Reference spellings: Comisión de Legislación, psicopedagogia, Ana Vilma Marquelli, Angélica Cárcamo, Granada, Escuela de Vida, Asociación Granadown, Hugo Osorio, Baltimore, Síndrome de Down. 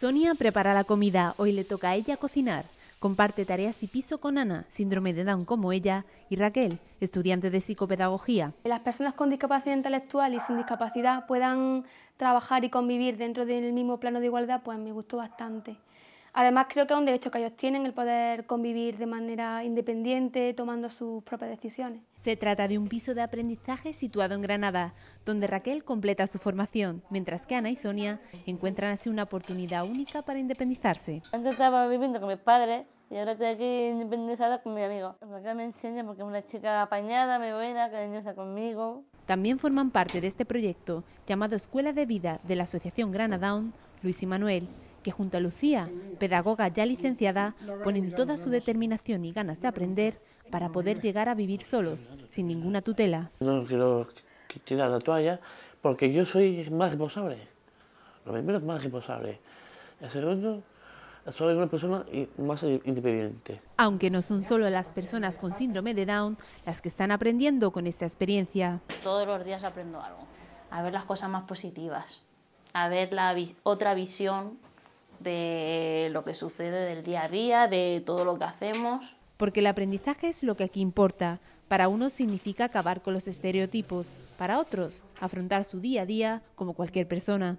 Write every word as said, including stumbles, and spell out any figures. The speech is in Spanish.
Sonia prepara la comida, hoy le toca a ella cocinar. Comparte tareas y piso con Ana, síndrome de Down como ella, y Raquel, estudiante de psicopedagogía. Las personas con discapacidad intelectual y sin discapacidad puedan trabajar y convivir dentro del mismo plano de igualdad, pues me gustó bastante. Además, creo que es un derecho que ellos tienen, el poder convivir de manera independiente, tomando sus propias decisiones. Se trata de un piso de aprendizaje situado en Granada, donde Raquel completa su formación, mientras que Ana y Sonia encuentran así una oportunidad única para independizarse. Antes estaba viviendo con mis padres y ahora estoy aquí independizada con mi amigo. Raquel me enseña porque es una chica apañada, muy buena, cariñosa conmigo. También forman parte de este proyecto, llamado Escuela de Vida, de la Asociación Granadown, Luis y Manuel, que junto a Lucía, pedagoga ya licenciada, ponen toda su determinación y ganas de aprender para poder llegar a vivir solos, sin ninguna tutela. No quiero tirar la toalla porque yo soy más responsable. Lo primero es más responsable. El segundo, soy una persona más independiente. Aunque no son solo las personas con síndrome de Down las que están aprendiendo con esta experiencia. Todos los días aprendo algo, a ver las cosas más positivas, a ver la vi- otra visión de lo que sucede del día a día, de todo lo que hacemos. Porque el aprendizaje es lo que aquí importa. Para unos significa acabar con los estereotipos, para otros afrontar su día a día como cualquier persona.